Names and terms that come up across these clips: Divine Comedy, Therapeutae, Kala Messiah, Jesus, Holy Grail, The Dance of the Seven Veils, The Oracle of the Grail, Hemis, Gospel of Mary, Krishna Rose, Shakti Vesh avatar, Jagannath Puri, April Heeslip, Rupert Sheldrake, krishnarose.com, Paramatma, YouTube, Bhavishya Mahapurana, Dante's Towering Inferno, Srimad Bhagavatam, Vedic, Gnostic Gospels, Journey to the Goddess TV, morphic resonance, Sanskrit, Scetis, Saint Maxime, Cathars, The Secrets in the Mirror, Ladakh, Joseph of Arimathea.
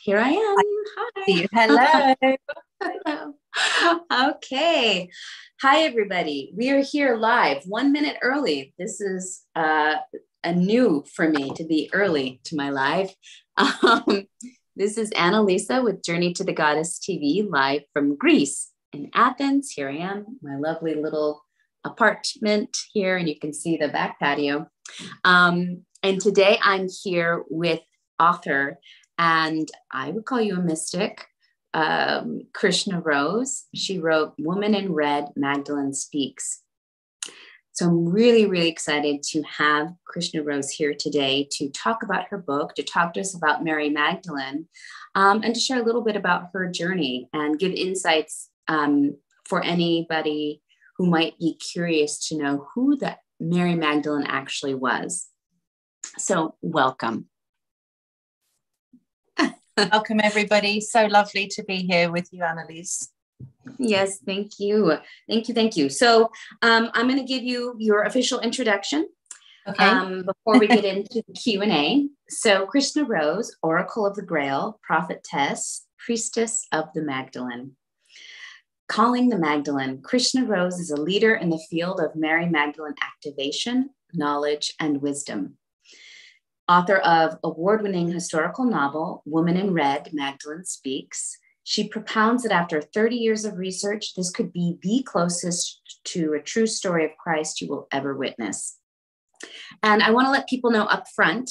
Here I am. Hi. Hello. Hello. Okay. Hi, everybody. We are here live 1 minute early. This is a new for me to be early to my live. This is Annalisa with Journey to the Goddess TV live from Greece in Athens. Here I am, my lovely little apartment here, and you can see the back patio. And today I'm here with author, and I would call you a mystic, Krishna Rose. She wrote Woman in Red: Magdalene Speaks. So I'm really, really excited to have Krishna Rose here today to talk about her book, to talk to us about Mary Magdalene, and to share a little bit about her journey and give insights for anybody who might be curious to know who that Mary Magdalene actually was. So welcome. Welcome, everybody. So lovely to be here with you, Annalise. Yes, thank you. Thank you. Thank you. So I'm going to give you your official introduction before we get into the Q&A. So Krishna Rose, Oracle of the Grail, Prophetess, Priestess of the Magdalene. Calling the Magdalene, Krishna Rose is a leader in the field of Mary Magdalene activation, knowledge, and wisdom. Author of award-winning historical novel, Woman in Red, Magdalene Speaks. She propounds that after 30 years of research, this could be the closest to a true story of Christ you will ever witness. And I want to let people know up front,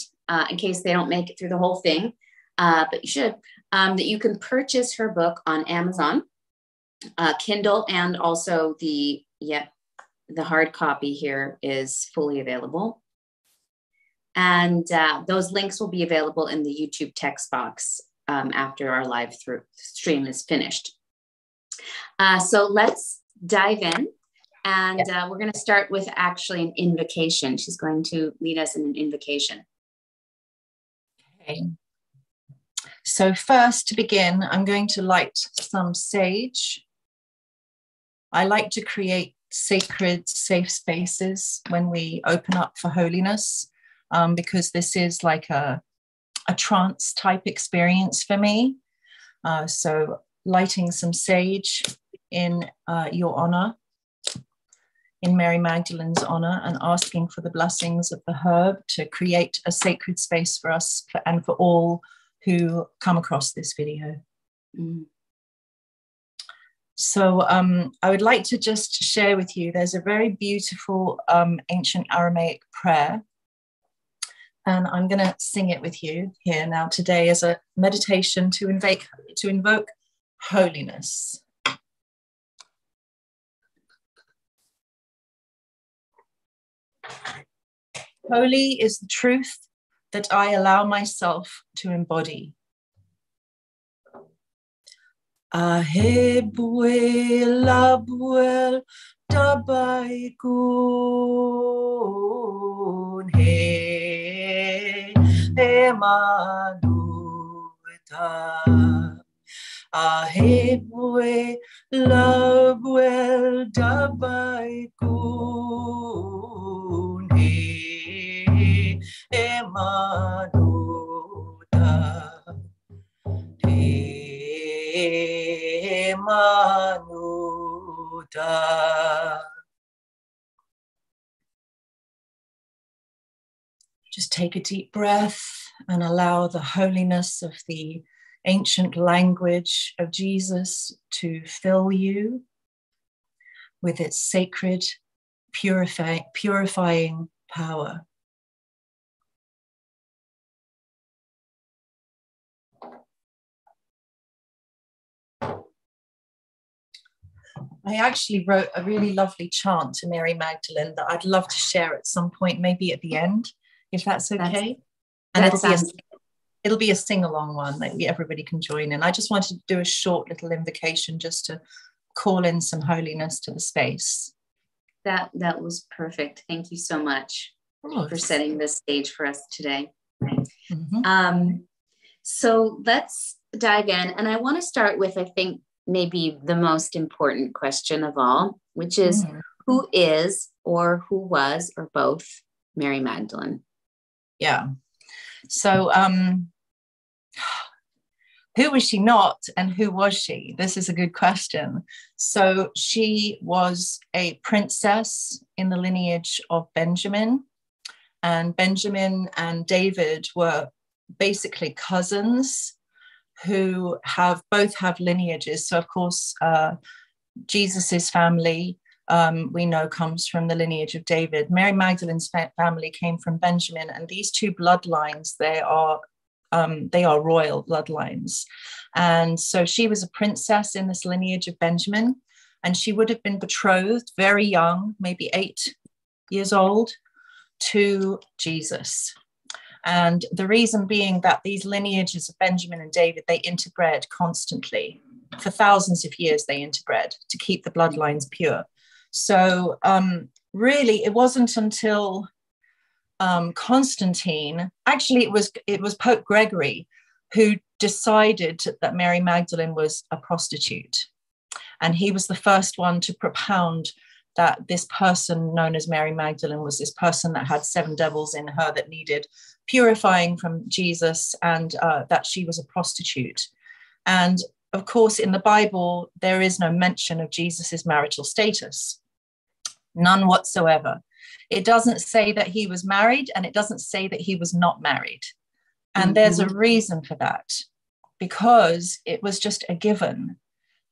in case they don't make it through the whole thing, but you should, that you can purchase her book on Amazon, Kindle, and also the hard copy here is fully available. And those links will be available in the YouTube text box after our live stream is finished. So let's dive in. And we're going to start with actually an invocation. She's going to lead us in an invocation. Okay. So first to begin, I'm going to light some sage. I like to create sacred, safe spaces when we open up for holiness. Because this is like a trance type experience for me. So lighting some sage in your honor, in Mary Magdalene's honor, and asking for the blessings of the herb to create a sacred space for us and for all who come across this video. So I would like to just share with you, there's a very beautiful ancient Aramaic prayer. And I'm going to sing it with you here now today as a meditation to invoke holiness. Holy is the truth that I allow myself to embody. Ahebuel, abuel, tabaikun, he. Emanuta, ahebwe labwel dabaikune, Emanuta, Emanuta. Just take a deep breath and allow the holiness of the ancient language of Jesus to fill you with its sacred, purifying power. I actually wrote a really lovely chant to Mary Magdalene that I'd love to share at some point, maybe at the end, if that's okay. And it'll be a sing-along one that everybody can join in. I just wanted to do a short little invocation just to call in some holiness to the space. That was perfect. Thank you so much for setting this stage for us today. Mm-hmm. So let's dive in. And I want to start with, I think, maybe the most important question of all, which is who is or who was or both Mary Magdalene? Yeah. So Who was she not, and who was she? This is a good question. So she was a princess in the lineage of Benjamin, and Benjamin and David were basically cousins who have both have lineages. So of course, Jesus's family, we know, comes from the lineage of David. Mary Magdalene's family came from Benjamin, and these two bloodlines, they are royal bloodlines. And so she was a princess in this lineage of Benjamin, and she would have been betrothed very young, maybe 8 years old, to Jesus. And the reason being that these lineages of Benjamin and David, they interbred constantly. For thousands of years, they interbred to keep the bloodlines pure. So really, it wasn't until Constantine, actually it was Pope Gregory, who decided that Mary Magdalene was a prostitute. And he was the first one to propound that this person known as Mary Magdalene was this person that had seven devils in her that needed purifying from Jesus, and that she was a prostitute. And of course, in the Bible, there is no mention of Jesus's marital status, none whatsoever. It doesn't say that he was married, and it doesn't say that he was not married. And there's a reason for that, because it was just a given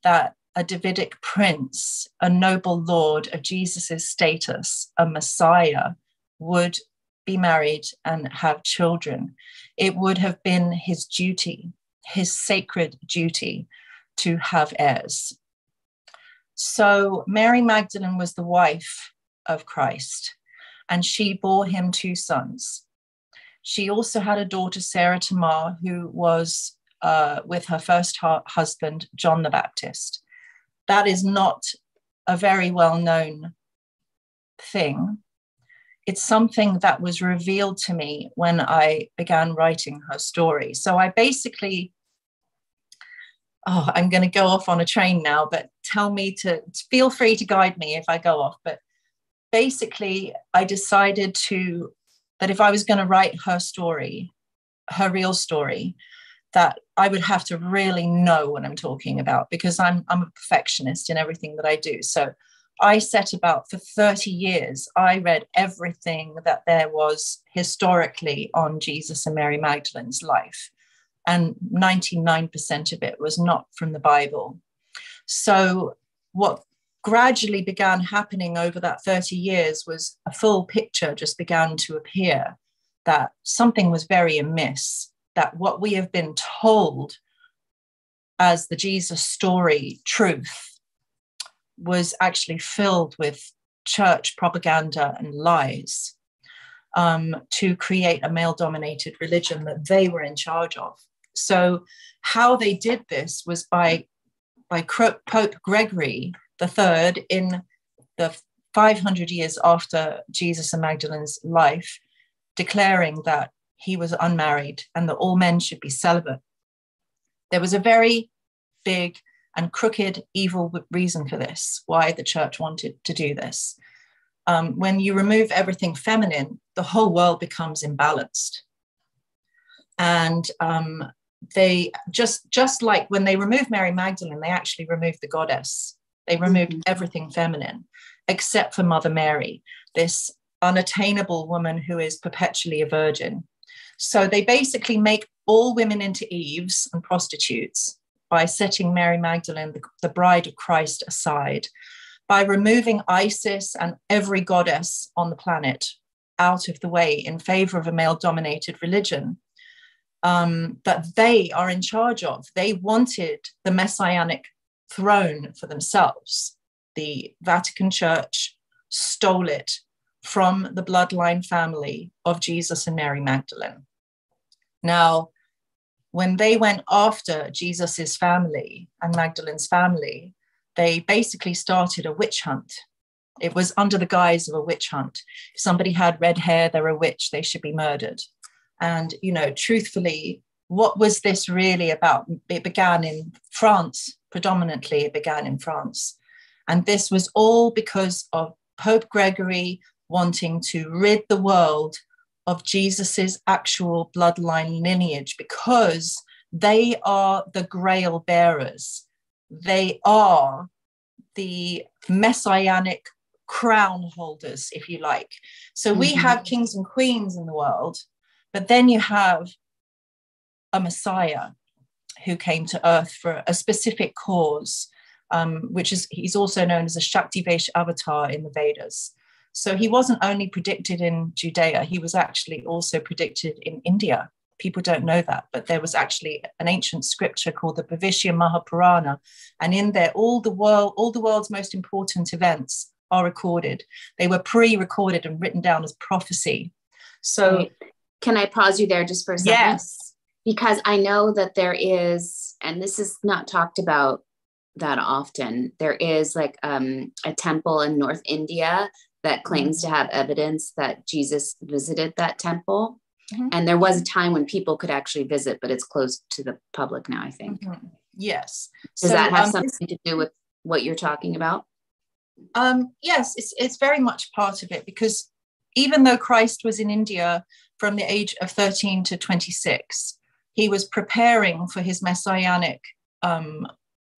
that a Davidic prince, a noble lord of Jesus's status, a Messiah, would be married and have children. It would have been his duty, his sacred duty, to have heirs. So Mary Magdalene was the wife of Christ, and she bore him two sons. She also had a daughter, Sarah Tamar, who was with her first husband, John the Baptist. That is not a very well-known thing. It's something that was revealed to me when I began writing her story. So I basically, I'm going to go off on a train now, but tell me to feel free to guide me if I go off. But basically, I decided that if I was going to write her story, her real story, that I would have to really know what I'm talking about, because I'm a perfectionist in everything that I do. So I set about, for 30 years, I read everything that there was historically on Jesus and Mary Magdalene's life. And 99% of it was not from the Bible. So what gradually began happening over that 30 years was a full picture just began to appear, that something was very amiss, that what we have been told as the Jesus story truth was actually filled with church propaganda and lies to create a male-dominated religion that they were in charge of. So how they did this was by Pope Gregory III, in the 500 years after Jesus and Magdalene's life, declaring that he was unmarried and that all men should be celibate. There was a very big and crooked, evil reason for this, why the church wanted to do this. When you remove everything feminine, the whole world becomes imbalanced. And they just like when they removed Mary Magdalene, they actually removed the goddess. They removed everything feminine, except for Mother Mary, this unattainable woman who is perpetually a virgin. So they basically make all women into Eves and prostitutes by setting Mary Magdalene, the bride of Christ, aside, by removing Isis and every goddess on the planet out of the way in favor of a male-dominated religion that they are in charge of. They wanted the messianic throne for themselves. The Vatican Church stole it from the bloodline family of Jesus and Mary Magdalene. Now, when they went after Jesus's family and Magdalene's family, they basically started a witch hunt. It was under the guise of a witch hunt. If somebody had red hair, they're a witch, they should be murdered. And, you know, truthfully, what was this really about? It began in France, predominantly it began in France. And this was all because of Pope Gregory wanting to rid the world of Jesus's actual bloodline lineage, because They are the grail bearers. They are the messianic crown holders, if you like. So we have kings and queens in the world, but then you have a Messiah who came to earth for a specific cause, which is, he's also known as a Shakti Vesh avatar in the Vedas. So he wasn't only predicted in Judea, he was actually also predicted in India. People don't know that, but there was actually an ancient scripture called the Bhavishya Mahapurana, and in there, all the world's most important events are recorded. They were pre-recorded and written down as prophecy. So, right. Can I pause you there just for a second? Yes, because I know that there is, and this is not talked about that often. There is like a temple in North India that claims to have evidence that Jesus visited that temple. Mm-hmm. And there was a time when people could actually visit, but it's closed to the public now, I think. Mm-hmm. Yes. Does that have something to do with what you're talking about? Yes, it's very much part of it, because even though Christ was in India from the age of 13 to 26, he was preparing for his messianic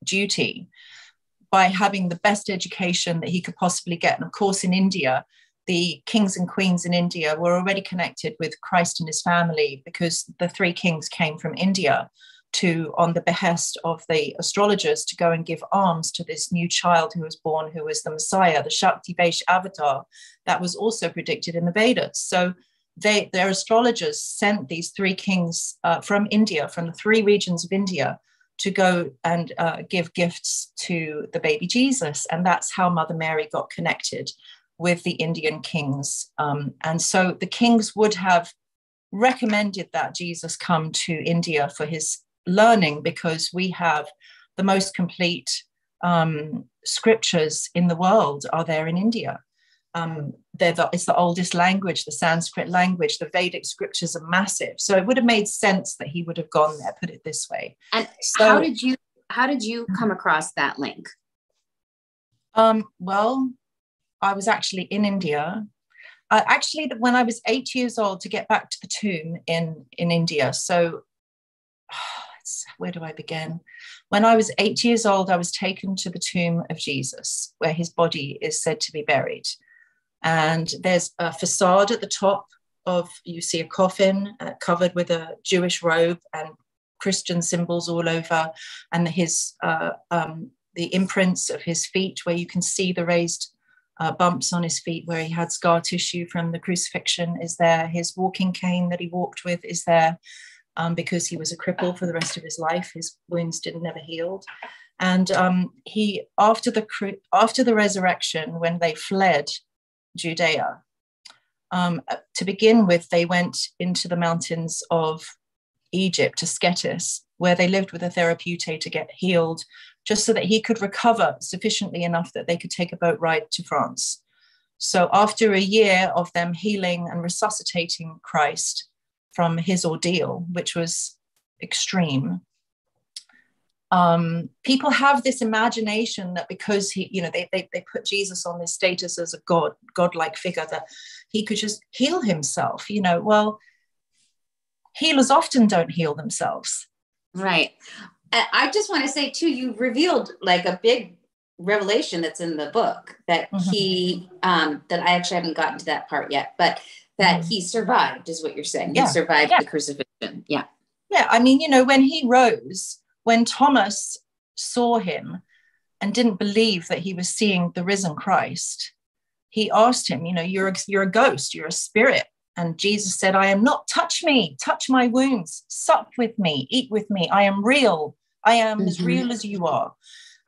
duty by having the best education that he could possibly get. And of course, in India, the kings and queens in India were already connected with Christ and his family, because the three kings came from India on the behest of the astrologers, to go and give alms to this new child who was born, who was the Messiah, the Shakti Vesh avatar, that was also predicted in the Vedas. So their astrologers sent these three kings from India, from the three regions of India, to go and give gifts to the baby Jesus. And that's how Mother Mary got connected with the Indian kings. And so the kings would have recommended that Jesus come to India for his learning, because we have the most complete scriptures in the world are there in India. It's the oldest language, the Sanskrit language. The Vedic scriptures are massive. So it would have made sense that he would have gone there, put it this way. And so, how did you come across that link? Well, I was actually in India. Actually, when I was 8 years old, to get back to the tomb in India. So where do I begin? When I was 8 years old, I was taken to the tomb of Jesus, where his body is said to be buried. And there's a facade at the top of, you see a coffin covered with a Jewish robe and Christian symbols all over, and the imprints of his feet, where you can see the raised bumps on his feet where he had scar tissue from the crucifixion is there. His walking cane that he walked with is there, because he was a cripple for the rest of his life. His wounds never healed. And after the resurrection, when they fled Judea, to begin with, they went into the mountains of Egypt, to Scetis, where they lived with the Therapeutae to get healed, just so that he could recover sufficiently enough that they could take a boat ride to France. So after a year of them healing and resuscitating Christ from his ordeal, which was extreme, people have this imagination that because they put Jesus on this status as a godlike figure, that he could just heal himself. Well, healers often don't heal themselves. Right. I just want to say too, you revealed like a big revelation that's in the book that he, that I actually haven't gotten to that part yet, but that he survived is what you're saying. Yeah. He survived the crucifixion. Yeah. Yeah. I mean, when he rose, when Thomas saw him and didn't believe that he was seeing the risen Christ, he asked him, you're a ghost, you're a spirit. And Jesus said, I am not, touch me, touch my wounds, sup with me, eat with me. I am real. I am as real as you are.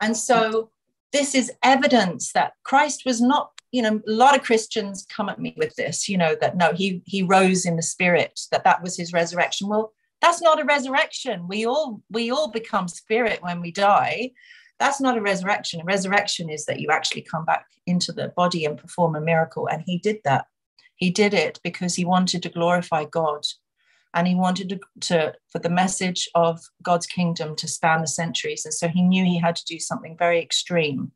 And so this is evidence that Christ was not, a lot of Christians come at me with this, that no, he rose in the spirit, that was his resurrection. Well, that's not a resurrection. We all become spirit when we die. That's not a resurrection. A resurrection is that you actually come back into the body and perform a miracle. And he did that. He did it because he wanted to glorify God, and he wanted for the message of God's kingdom to span the centuries. And so he knew he had to do something very extreme.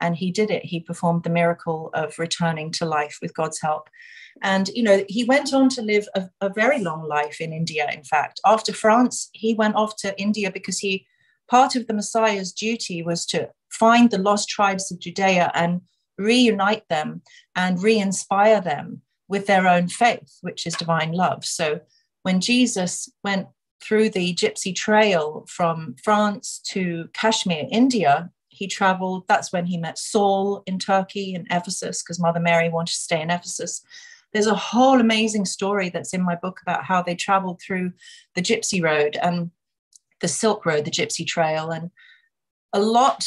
And he did it. He performed the miracle of returning to life with God's help. And, you know, he went on to live a very long life in India. In fact, after France, he went off to India because he, part of the Messiah's duty was to find the lost tribes of Judea and reunite them and re-inspire them with their own faith, which is divine love. So when Jesus went through the gypsy trail from France to Kashmir, India, he traveled. That's when he met Saul in Turkey, in Ephesus, because Mother Mary wanted to stay in Ephesus. There's a whole amazing story that's in my book about how they traveled through the gypsy road and the Silk Road, the gypsy trail. And a lot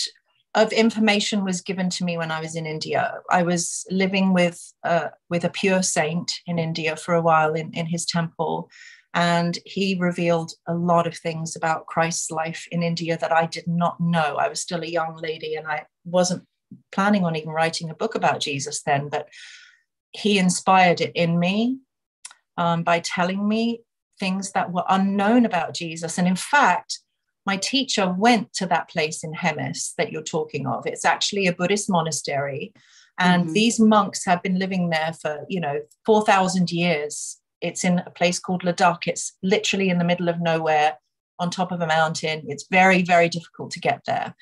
of information was given to me when I was in India. I was living with a pure saint in India for a while in his temple. And he revealed a lot of things about Christ's life in India that I did not know. I was still a young lady and I wasn't planning on even writing a book about Jesus then, but he inspired it in me by telling me things that were unknown about Jesus. And in fact, my teacher went to that place in Hemis that you're talking of. It's actually a Buddhist monastery. And these monks have been living there for, 4,000 years. It's in a place called Ladakh. It's literally in the middle of nowhere on top of a mountain. It's very, very difficult to get there.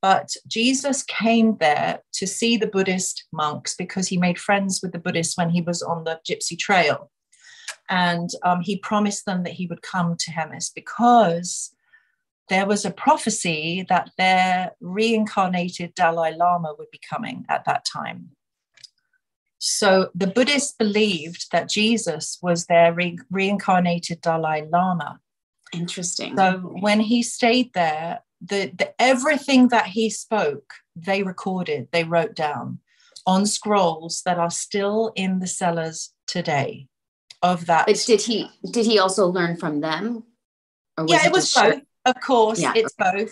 But Jesus came there to see the Buddhist monks because he made friends with the Buddhists when he was on the gypsy trail. And he promised them that he would come to Hemis because there was a prophecy that their reincarnated Dalai Lama would be coming at that time. So the Buddhists believed that Jesus was their reincarnated Dalai Lama. Interesting. So when he stayed there, everything that he spoke, they recorded, they wrote down on scrolls that are still in the cellars today of that. But did he also learn from them? Or was it was both. Of course, it's both.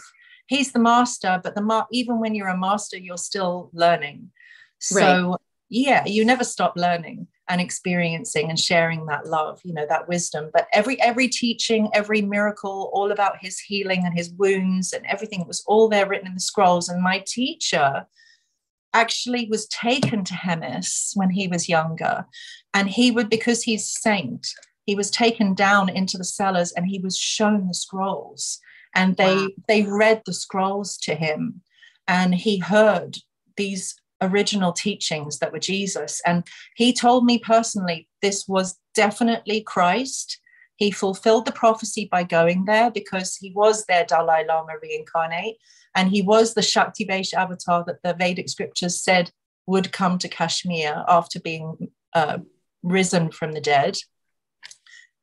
He's the master, but even when you're a master, you're still learning. So you never stop learning and experiencing and sharing that love, that wisdom. But every teaching, every miracle, all about his healing and his wounds and everything, it was all there written in the scrolls. And my teacher actually was taken to Hemis when he was younger. And he would, because he's a saint, he was taken down into the cellars and he was shown the scrolls. And they read the scrolls to him. And he heard these original teachings that were Jesus. And he told me personally, this was definitely Christ. He fulfilled the prophecy by going there because he was their Dalai Lama reincarnate. And he was the Shakti Vesh avatar that the Vedic scriptures said would come to Kashmir after being risen from the dead,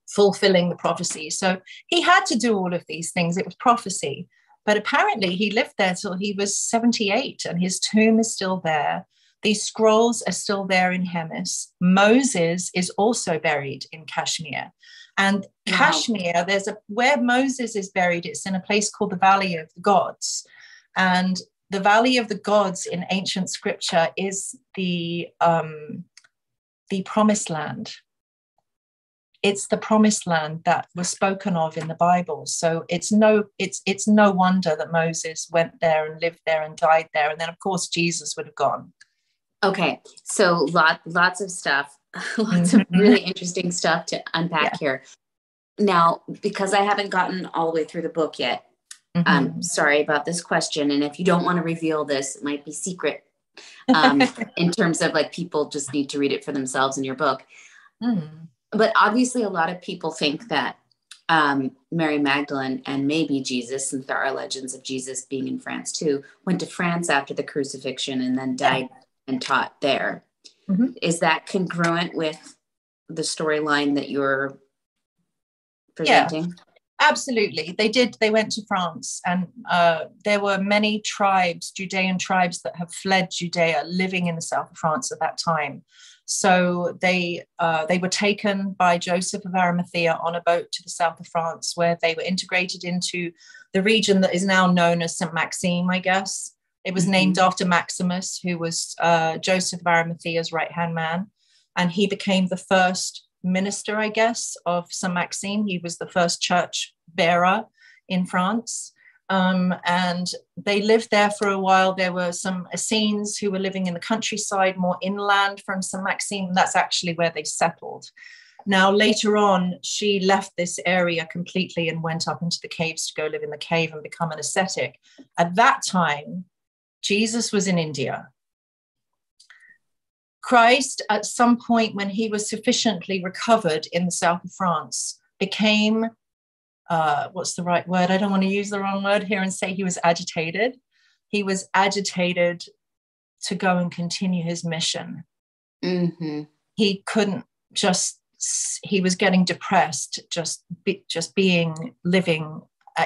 fulfilling the prophecy. So he had to do all of these things. It was prophecy. But apparently he lived there till he was 78 and his tomb is still there. These scrolls are still there in Hemis. Moses is also buried in Kashmir. And Kashmir, where Moses is buried, it's in a place called the Valley of the Gods. And the Valley of the Gods in ancient scripture is the promised land. It's the promised land that was spoken of in the Bible. So it's no wonder that Moses went there and lived there and died there. And then, of course, Jesus would have gone. Okay. So lots of stuff, lots of really interesting stuff to unpack here. Now, because I haven't gotten all the way through the book yet, I'm sorry about this question. And if you don't want to reveal this, it might be secret in terms of people just need to read it for themselves in your book. But obviously a lot of people think that Mary Magdalene and maybe Jesus, since there are legends of Jesus being in France too, went to France after the crucifixion and then died and taught there. Is that congruent with the storyline that you're presenting? Yeah, absolutely. They did. They went to France and there were many tribes, Judean tribes that have fled Judea living in the south of France at that time. So they were taken by Joseph of Arimathea on a boat to the south of France, where they were integrated into the region that is now known as Saint Maxime, I guess. It was named after Maximus, who was Joseph of Arimathea's right-hand man. And he became the first minister, I guess, of Saint Maxime. He was the first church bearer in France. and they lived there for a while. There were some Essenes who were living in the countryside, more inland from Saint Maxime. That's actually where they settled. Now, later on, she left this area completely and went up into the caves to go live in the cave and become an ascetic. At that time, Jesus was in India. Christ, at some point when he was sufficiently recovered in the south of France, became, what's the right word? I don't want to use the wrong word here and say he was agitated. He was agitated to go and continue his mission. Mm-hmm. He couldn't just, he was getting depressed, living.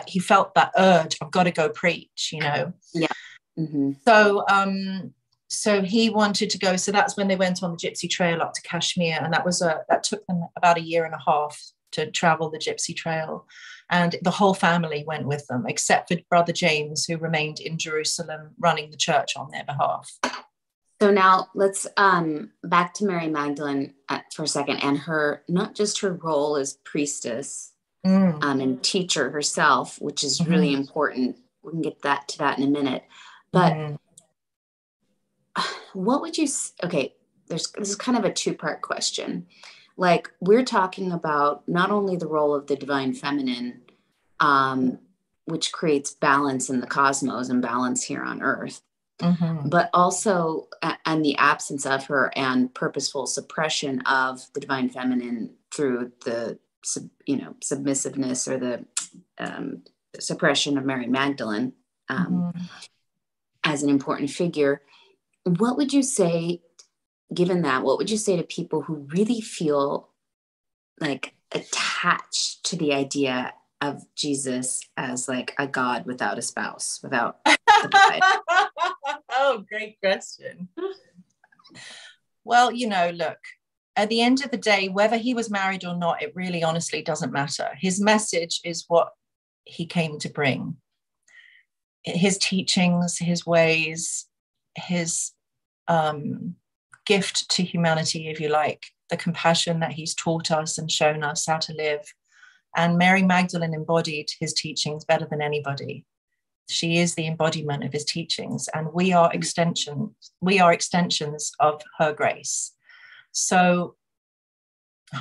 He felt that urge, I've got to go preach, you know? Yeah. Mm-hmm. So he wanted to go. So that's when they went on the gypsy trail up to Kashmir. And that was that took them about a year and a half to travel the gypsy trail. And the whole family went with them, except for Brother James, who remained in Jerusalem running the church on their behalf. So now let's back to Mary Magdalene for a second, and her, not just her role as priestess and teacher herself, which is really important. We can get to that in a minute. But what would you, okay, this is kind of a two-part question. Like, we're talking about not only the role of the divine feminine, which creates balance in the cosmos and balance here on earth, but also, and the absence of her and purposeful suppression of the divine feminine through the, submissiveness or the suppression of Mary Magdalene as an important figure. What would you say, given that, what would you say to people who really feel like attached to the idea of Jesus as like a God without a spouse, without a bride? Oh, great question. Well, look, at the end of the day, whether he was married or not, it really honestly doesn't matter. His message is what he came to bring. His teachings, his ways, his gift to humanity, if you like, the compassion that he's taught us and shown us how to live. And Mary Magdalene embodied his teachings better than anybody. She is the embodiment of his teachings, and we are extensions of her grace. So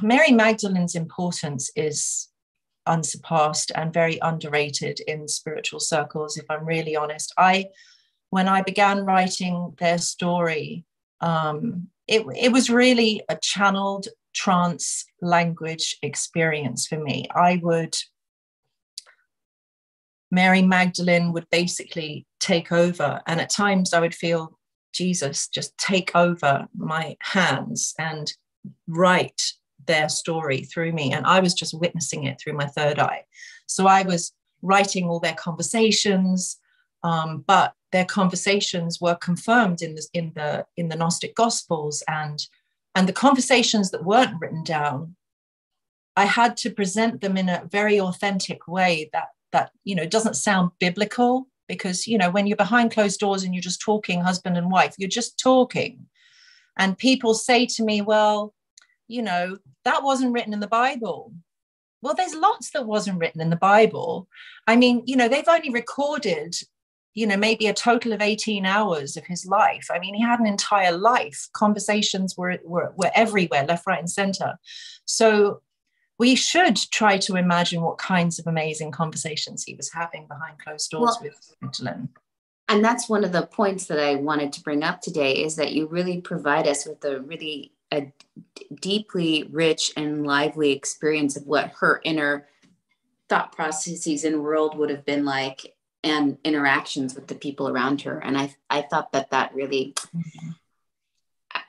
Mary Magdalene's importance is unsurpassed and very underrated in spiritual circles, if I'm really honest. When I began writing their story, it was really a channeled trance language experience for me. Mary Magdalene would basically take over, and at times I would feel Jesus just take over my hands and write their story through me, and I was just witnessing it through my third eye. So I was writing all their conversations, but their conversations were confirmed in the Gnostic Gospels, and the conversations that weren't written down, I had to present them in a very authentic way that doesn't sound biblical, because when you're behind closed doors and you're just talking, husband and wife, you're just talking, and people say to me, well, that wasn't written in the Bible. Well, there's lots that wasn't written in the Bible. I mean, they've only recorded, maybe a total of 18 hours of his life. I mean, he had an entire life. Conversations were everywhere, left, right, and center. So we should try to imagine what kinds of amazing conversations he was having behind closed doors with Magdalene. And that's one of the points that I wanted to bring up today, is that you really provide us with a deeply rich and lively experience of what her inner thought processes and world would have been like, and interactions with the people around her. And I thought that really,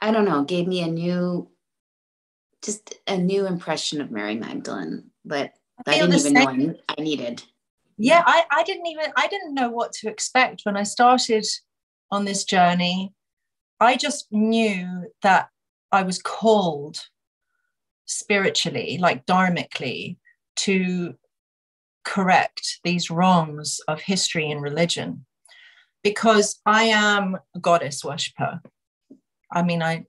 I don't know, gave me a new impression of Mary Magdalene, but I didn't even know I needed. Yeah, I didn't know what to expect when I started on this journey. I just knew that I was called spiritually, like dharmically, to correct these wrongs of history and religion, because I am a goddess worshiper. I mean, I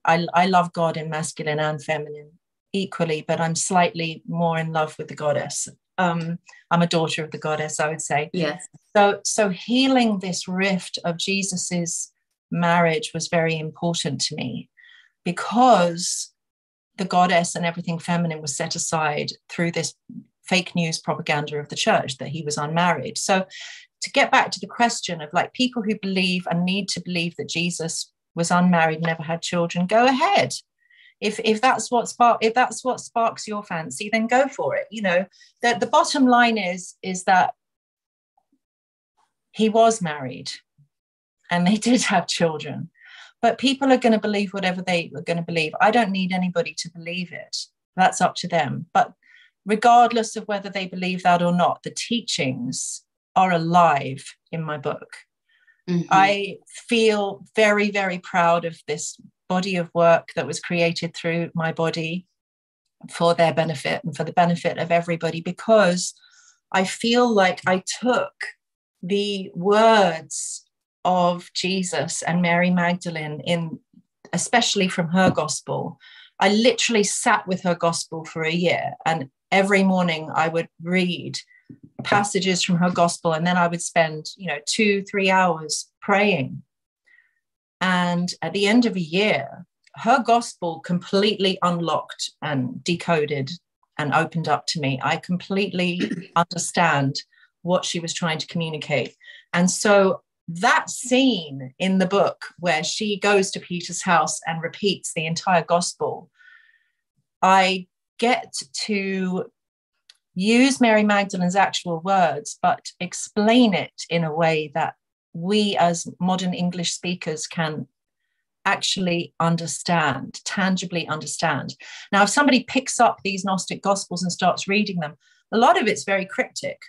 love God in masculine and feminine equally, but I'm slightly more in love with the goddess. I'm a daughter of the goddess, I would say. Yes. So healing this rift of Jesus's marriage was very important to me, because the goddess and everything feminine was set aside through this fake news propaganda of the church that he was unmarried. So to get back to the question of, like, people who believe and need to believe that Jesus was unmarried, never had children, go ahead. If that's what sparks your fancy, then go for it. You know, that the bottom line is that he was married and they did have children, but people are going to believe whatever they are going to believe. I don't need anybody to believe it. That's up to them. But regardless of whether they believe that or not, the teachings are alive in my book. Mm-hmm. I feel very, very proud of this body of work that was created through my body for their benefit and for the benefit of everybody, because I feel like I took the words of Jesus and Mary Magdalene, in especially from her gospel. I literally sat with her gospel for a year, and every morning I would read passages from her gospel, and then I would spend 2-3 hours praying. And at the end of a year, her gospel completely unlocked and decoded and opened up to me. I completely understand what she was trying to communicate. And so that scene in the book where she goes to Peter's house and repeats the entire gospel, I get to use Mary Magdalene's actual words, but explain it in a way that we as modern English speakers can actually understand, tangibly understand. Now, if somebody picks up these Gnostic Gospels and starts reading them, a lot of it's very cryptic.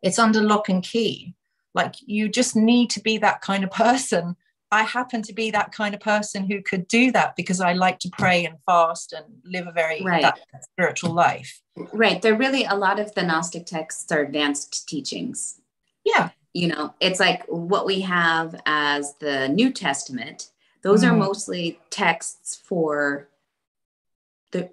It's under lock and key. Like, you just need to be that kind of person. I happen to be that kind of person who could do that, because I like to pray and fast and live a very spiritual life. Right. There really, a lot of the Gnostic texts are advanced teachings. Yeah. It's like what we have as the New Testament. Those are mostly texts for the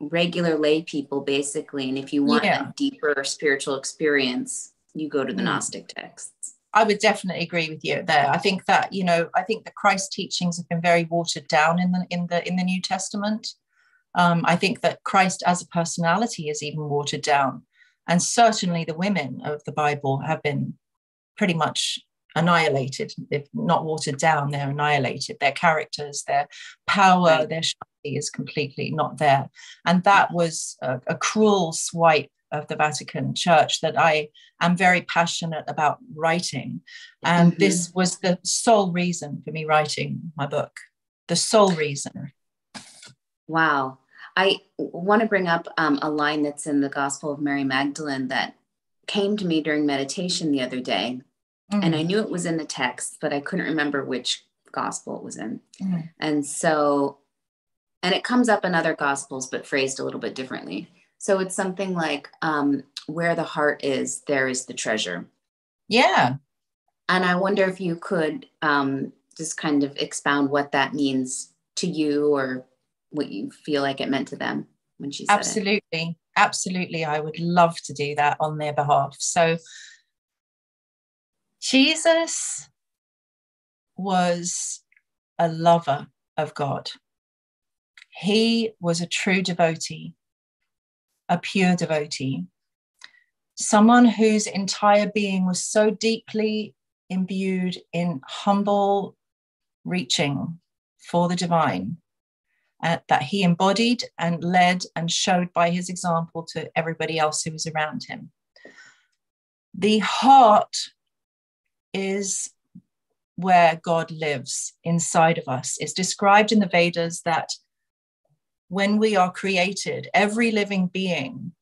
regular lay people, basically. And if you want a deeper spiritual experience, you go to the Gnostic texts. I would definitely agree with you there. I think that, the Christ teachings have been very watered down in the New Testament. I think that Christ as a personality is even watered down. And certainly the women of the Bible have been pretty much annihilated. If not watered down, they're annihilated. Their characters, their power, their Shakti is completely not there. And that was a cruel swipe of the Vatican Church that I am very passionate about writing. And this was the sole reason for me writing my book. The sole reason. Wow. I want to bring up a line that's in the Gospel of Mary Magdalene that came to me during meditation the other day. And I knew it was in the text, but I couldn't remember which gospel it was in. And it comes up in other gospels, but phrased a little bit differently. So it's something like, where the heart is, there is the treasure. Yeah. And I wonder if you could just kind of expound what that means to you, or what you feel like it meant to them when she said it. Absolutely. I would love to do that on their behalf. So Jesus was a lover of God. He was a true devotee, a pure devotee, someone whose entire being was so deeply imbued in humble reaching for the divine, that he embodied and led and showed by his example to everybody else who was around him. The heart is where God lives inside of us. It's described in the Vedas that when we are created, every living being,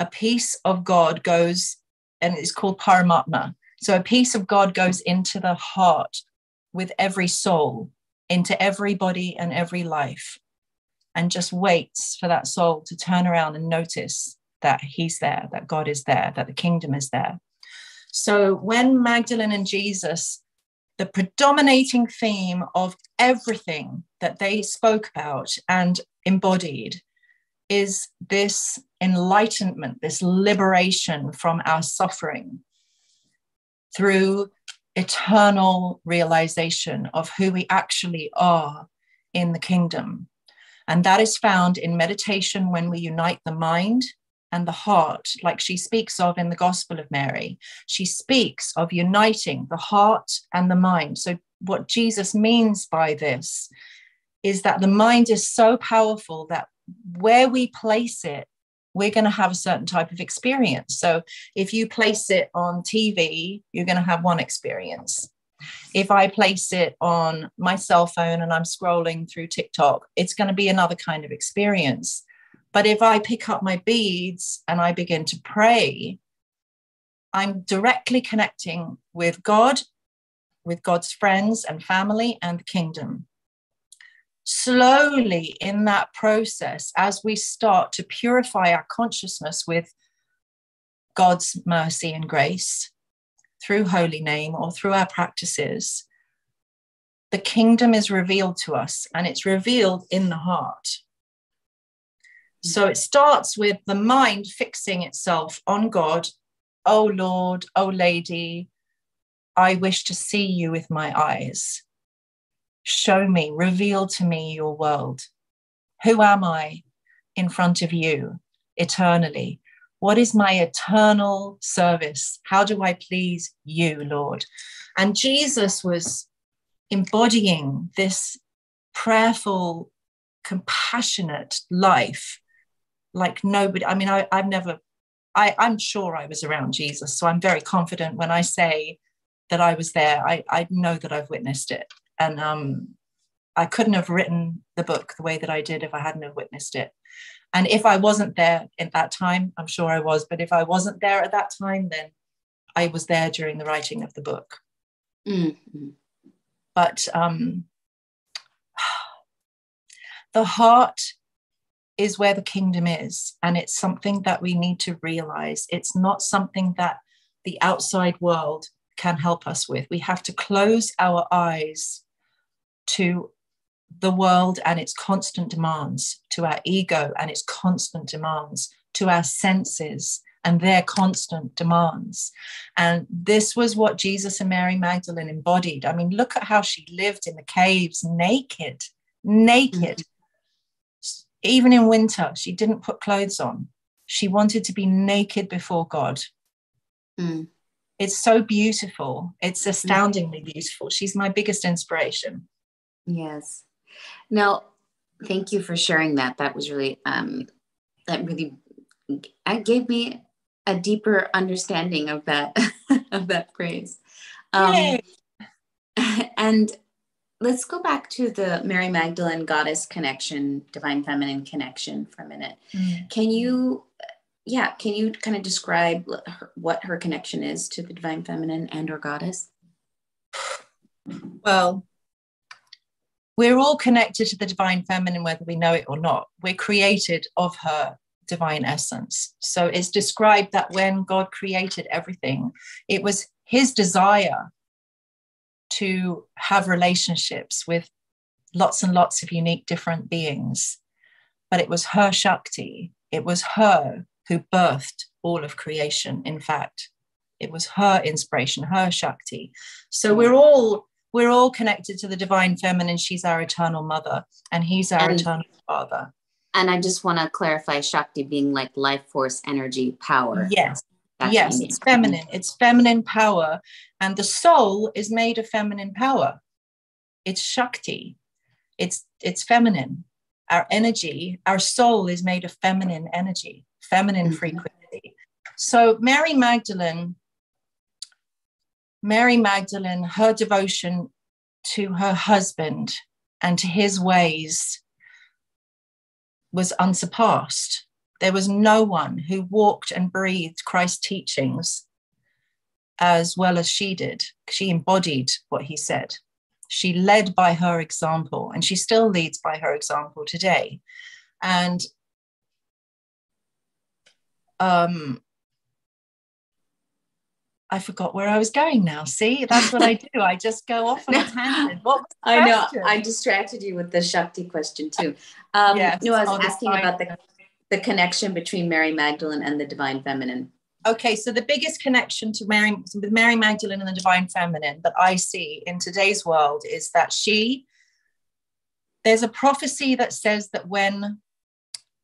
a piece of God goes, and it's called Paramatma. So a piece of God goes into the heart with every soul, into every body and every life, and just waits for that soul to turn around and notice that he's there, that God is there, that the kingdom is there. So when Magdalene and Jesus, the predominating theme of everything that they spoke about and embodied is this enlightenment, this liberation from our suffering through eternal realization of who we actually are in the kingdom. And that is found in meditation when we unite the mind and the heart, like she speaks of in the Gospel of Mary. She speaks of uniting the heart and the mind. So what Jesus means by this is that the mind is so powerful that where we place it, we're going to have a certain type of experience. So if you place it on TV, you're going to have one experience. If I place it on my cell phone and I'm scrolling through TikTok, it's going to be another kind of experience. But if I pick up my beads and I begin to pray, I'm directly connecting with God, with God's friends and family and the kingdom. Slowly in that process, as we start to purify our consciousness with God's mercy and grace through holy name or through our practices, the kingdom is revealed to us, and it's revealed in the heart. So it starts with the mind fixing itself on God. Oh Lord, oh Lady, I wish to see you with my eyes. Show me, reveal to me your world. Who am I in front of you eternally? What is my eternal service? How do I please you, Lord? And Jesus was embodying this prayerful, compassionate life like nobody. I mean, I'm sure I was around Jesus, so I'm very confident when I say that I was there. I know that I've witnessed it. And I couldn't have written the book the way that I did if I hadn't have witnessed it. And if I wasn't there at that time, I'm sure I was, but if I wasn't there at that time, then I was there during the writing of the book. Mm-hmm. But the heart is where the kingdom is. And it's something that we need to realize. It's not something that the outside world can help us with. We have to close our eyes to the world and its constant demands, to our ego and its constant demands, to our senses and their constant demands. And this was what Jesus and Mary Magdalene embodied. I mean, look at how she lived in the caves, naked. Even in winter, she didn't put clothes on. She wanted to be naked before God. Mm. It's so beautiful. It's astoundingly beautiful. She's my biggest inspiration. Yes. Now, thank you for sharing that. That was really, that gave me a deeper understanding of that, of that phrase. And let's go back to the Mary Magdalene goddess connection, divine feminine connection for a minute. Mm. Can you kind of describe what her connection is to the divine feminine and or goddess? Well, we're all connected to the divine feminine, whether we know it or not. We're created of her divine essence. So it's described that when God created everything, it was his desire to have relationships with lots and lots of unique different beings. But it was her Shakti. It was her who birthed all of creation. In fact, it was her inspiration, her Shakti. So we're all connected to the divine feminine. She's our eternal mother and he's our eternal father. And I just want to clarify Shakti being like life force, energy, power. Yes. Yes, it's feminine. It's feminine power. And the soul is made of feminine power. It's Shakti. It's feminine. Our energy, our soul is made of feminine energy, feminine frequency. So Mary Magdalene, her devotion to her husband and to his ways was unsurpassed. There was no one who walked and breathed Christ's teachings as well as she did. She embodied what he said. She led by her example, and she still leads by her example today. And I forgot where I was going now. See, that's what I do. I just go off on a tangent. What was the question? I know. I distracted you with the Shakti question too. Yes, no, I was asking about the the connection between Mary Magdalene and the divine feminine. Okay, so the biggest connection to Mary Magdalene and the divine feminine that I see in today's world is that there's a prophecy that says that when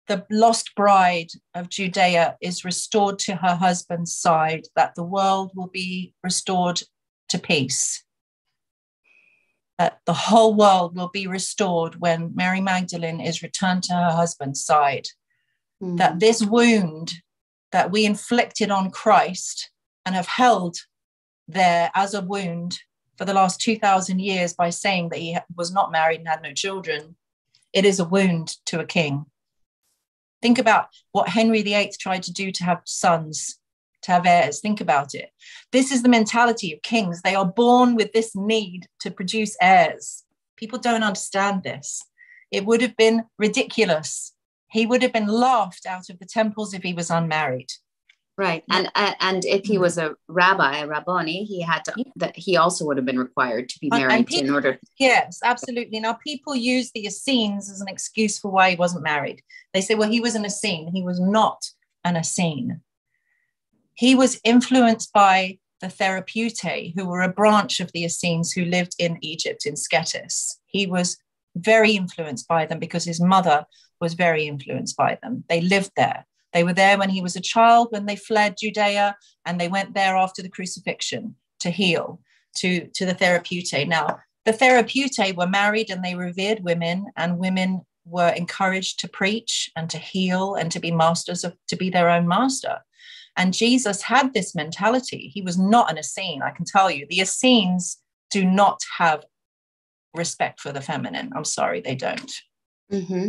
the lost bride of Judea is restored to her husband's side, that the world will be restored to peace. That the whole world will be restored when Mary Magdalene is returned to her husband's side. Mm. That this wound that we inflicted on Christ and have held there as a wound for the last 2,000 years by saying that he was not married and had no children, it is a wound to a king. Think about what Henry VIII tried to do to have sons, to have heirs. Think about it. This is the mentality of kings. They are born with this need to produce heirs. People don't understand this. It would have been ridiculous. He would have been laughed out of the temples if he was unmarried. Right. And if he was a rabbi, a rabboni, he also would have been required to be married people, in order. Yes, absolutely. Now, people use the Essenes as an excuse for why he wasn't married. They say, well, he was an Essene. He was not an Essene. He was influenced by the Therapeutae, who were a branch of the Essenes who lived in Egypt, in Scetis. He was very influenced by them because his mother was very influenced by them. They lived there. They were there when he was a child, when they fled Judea, and they went there after the crucifixion to heal, to the Therapeutae. Now, the Therapeutae were married and they revered women, and women were encouraged to preach and to heal and to be their own master. And Jesus had this mentality. He was not an Essene, I can tell you. The Essenes do not have respect for the feminine. I'm sorry, they don't. Mm-hmm.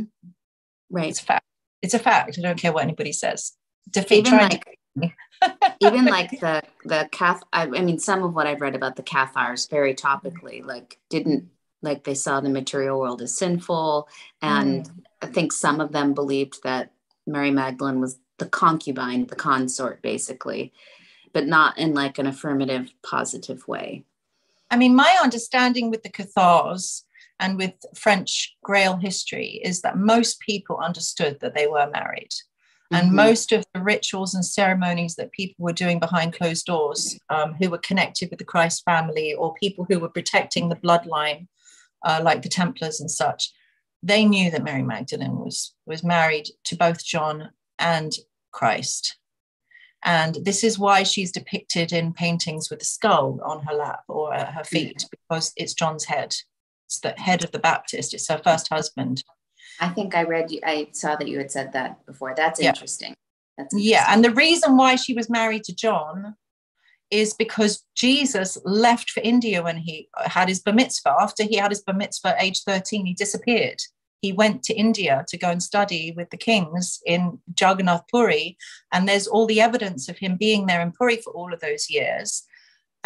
Right. It's a fact. It's a fact. I don't care what anybody says. Even like the Cathars, I mean, some of what I've read about the Cathars very topically, they saw the material world as sinful. And I think some of them believed that Mary Magdalene was the concubine, the consort, basically, but not in like an affirmative, positive way. I mean, my understanding with the Cathars and with French Grail history is that most people understood that they were married. Mm-hmm. And most of the rituals and ceremonies that people were doing behind closed doors, who were connected with the Christ family or people who were protecting the bloodline, like the Templars and such, they knew that Mary Magdalene was married to both John and Christ. And this is why she's depicted in paintings with a skull on her lap or her feet, because it's John's head. The head of the Baptist. It's her first husband. I think I saw that you had said that before. That's interesting. That's interesting. Yeah. And the reason why she was married to John is because Jesus left for India when he had his bar mitzvah. After he had his bar mitzvah, age 13, he disappeared. He went to India to go and study with the kings in Jagannath Puri. And there's all the evidence of him being there in Puri for all of those years.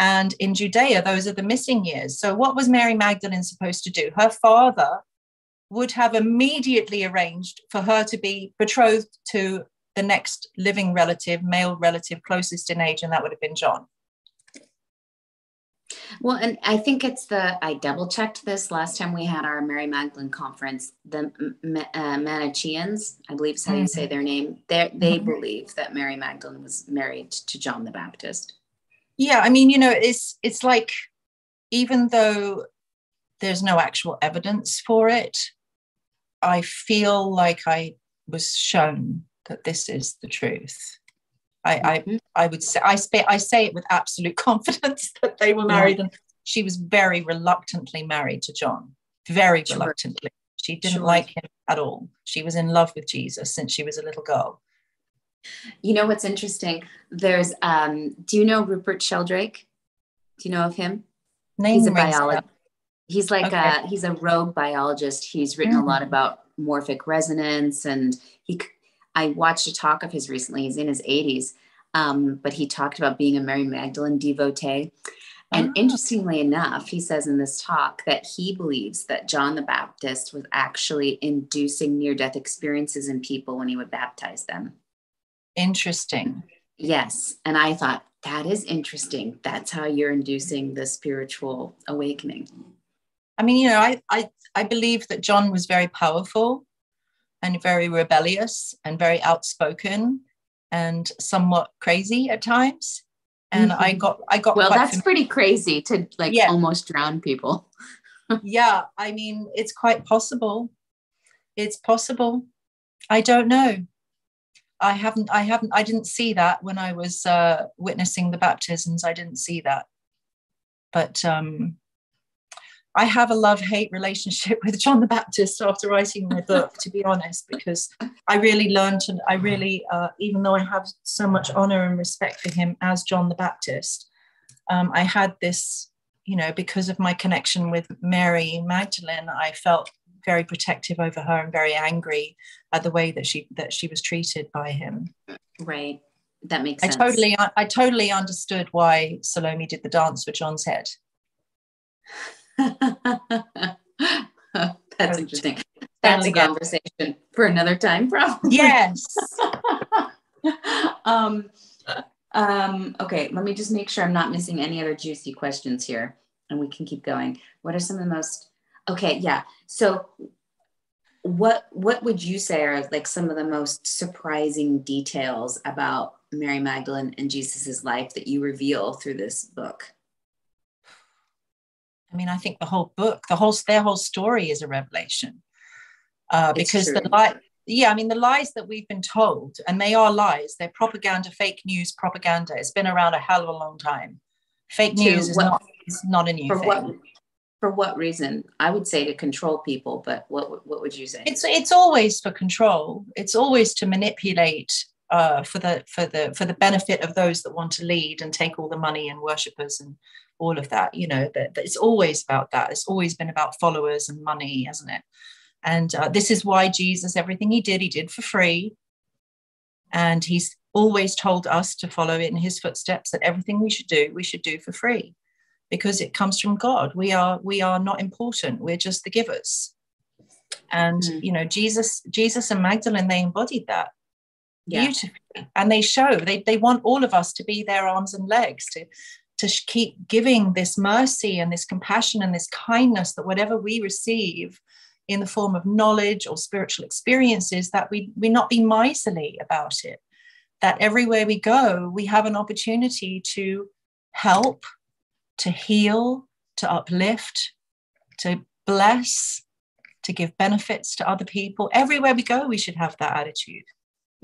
And in Judea, those are the missing years. So what was Mary Magdalene supposed to do? Her father would have immediately arranged for her to be betrothed to the next living relative, male relative, closest in age, and that would have been John. Well, and I think I double checked this last time we had our Mary Magdalene conference, the Manicheans, I believe is how you say their name. They believe that Mary Magdalene was married to John the Baptist. Yeah, I mean, you know, it's like, even though there's no actual evidence for it, I feel like I was shown that this is the truth. I say it with absolute confidence that they were married, and she was very reluctantly married to John, very reluctantly. She didn't like him at all. She was in love with Jesus since she was a little girl. You know what's interesting? There's, do you know Rupert Sheldrake? Do you know of him? He's a biologist. He's like he's a rogue biologist. He's written a lot about morphic resonance, and I watched a talk of his recently. He's in his 80s, but he talked about being a Mary Magdalene devotee. And interestingly enough, he says in this talk that he believes that John the Baptist was actually inducing near-death experiences in people when he would baptize them. Interesting. Yes. And I thought, that is interesting. That's how you're inducing the spiritual awakening. I mean, you know, I believe that John was very powerful. and very rebellious and very outspoken and somewhat crazy at times. And mm-hmm. I got well, that's familiar. Pretty crazy to like almost drown people. Yeah, I mean, it's quite possible. It's possible. I don't know. I didn't see that when I was witnessing the baptisms. I didn't see that. But I have a love-hate relationship with John the Baptist after writing my book, to be honest, because I really learned, and I really, even though I have so much honor and respect for him as John the Baptist, I had this, you know, because of my connection with Mary Magdalene, I felt very protective over her and very angry at the way that she was treated by him. Right. That makes sense. I totally understood why Salome did the dance for John's head. That's interesting. That's a conversation for another time, probably. Yes. Okay, let me just make sure I'm not missing any other juicy questions here, and we can keep going. What are some of the most... Okay, yeah. So what would you say are like some of the most surprising details about Mary Magdalene and Jesus's life that you reveal through this book? I mean, I think the whole book, their whole story is a revelation, because the lies that we've been told, and they are lies, they're propaganda, fake news propaganda. It's been around a hell of a long time. Fake news is not a new thing. For what reason? I would say to control people, but what would you say? It's always for control. It's always to manipulate for the benefit of those that want to lead and take all the money and worshippers and all of that, you know, that it's always about that. It's always been about followers and money, hasn't it? And this is why Jesus, everything he did for free. And he's always told us to follow in his footsteps, that everything we should do for free, because it comes from God. We are not important. We're just the givers. And, you know, Jesus and Magdalene, they embodied that. Yeah. Beautifully. And they show, they want all of us to be their arms and legs, to keep giving this mercy and this compassion and this kindness, that whatever we receive in the form of knowledge or spiritual experiences, that we not be miserly about it, that everywhere we go, we have an opportunity to help, to heal, to uplift, to bless, to give benefits to other people. Everywhere we go, we should have that attitude.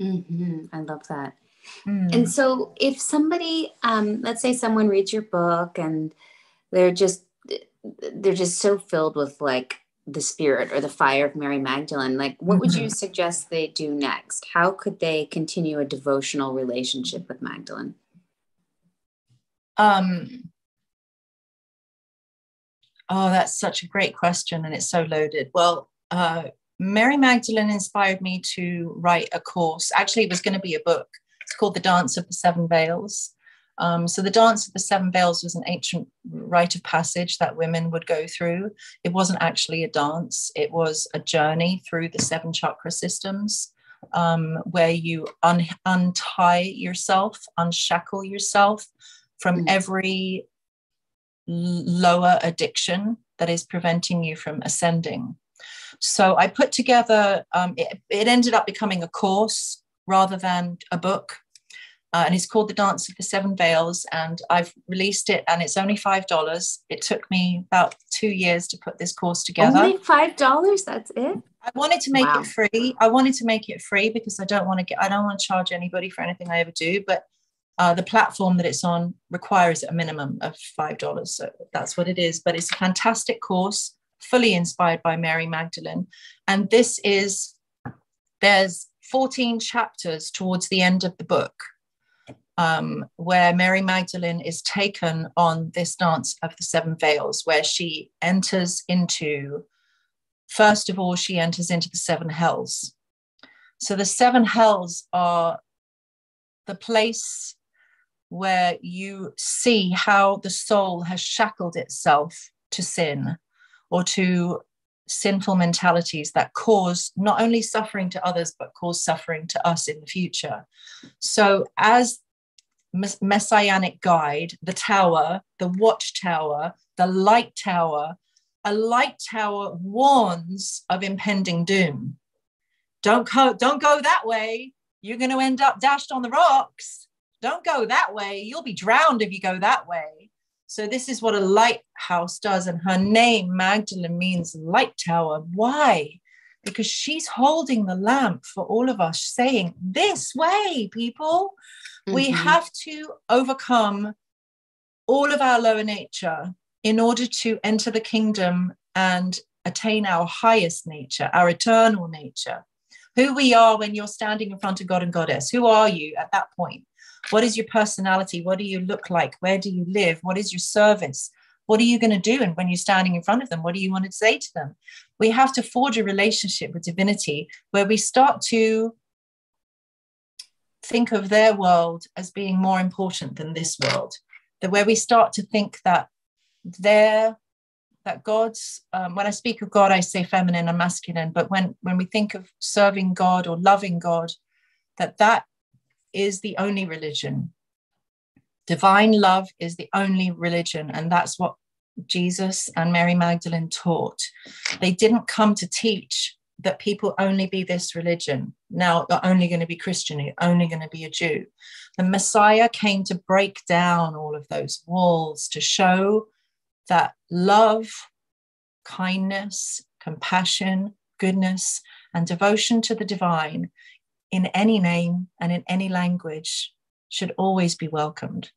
Mm-hmm. I love that. And so if somebody, let's say someone reads your book and they're just so filled with like the spirit or the fire of Mary Magdalene, like what would you suggest they do next? How could they continue a devotional relationship with Magdalene? Oh, that's such a great question. And it's so loaded. Well, Mary Magdalene inspired me to write a course. Actually, it was going to be a book. It's called The Dance of the Seven Veils. So The Dance of the Seven Veils was an ancient rite of passage that women would go through. It wasn't actually a dance. It was a journey through the seven chakra systems, where you untie yourself, unshackle yourself from every lower addiction that is preventing you from ascending. So I put together, it ended up becoming a course rather than a book. And it's called The Dance of the Seven Veils. And I've released it, and it's only $5. It took me about 2 years to put this course together. Only $5? That's it? I wanted to make it free. I wanted to make it free because I don't want to charge anybody for anything I ever do. But the platform that it's on requires a minimum of $5. So that's what it is. But it's a fantastic course, fully inspired by Mary Magdalene. And there's 14 chapters towards the end of the book, where Mary Magdalene is taken on this dance of the seven veils, where she enters into, first of all, she enters into the seven hells. So the seven hells are the place where you see how the soul has shackled itself to sin or to sinful mentalities that cause not only suffering to others, but cause suffering to us in the future. So as messianic guide, the tower, the watchtower, the light tower, a light tower warns of impending doom Don't go that way. You're going to end up dashed on the rocks. Don't go that way. You'll be drowned if you go that way. So this is what a lighthouse does. And her name, Magdalene, means light tower. Why? Because she's holding the lamp for all of us, saying, this way, people. Mm-hmm. We have to overcome all of our lower nature in order to enter the kingdom and attain our highest nature, our eternal nature. Who we are when you're standing in front of God and Goddess. Who are you at that point? What is your personality? What do you look like? Where do you live? What is your service? What are you going to do? And when you're standing in front of them, what do you want to say to them? We have to forge a relationship with divinity where we start to think of their world as being more important than this world. That where we start to think that God's, when I speak of God, I say feminine and masculine, but when we think of serving God or loving God, that is the only religion. Divine love is the only religion, and that's what Jesus and Mary Magdalene taught. They didn't come to teach that people only be this religion. Now you're only going to be Christian, you're only going to be a Jew. The Messiah came to break down all of those walls, to show that love, kindness, compassion, goodness, and devotion to the divine in any name and in any language should always be welcomed.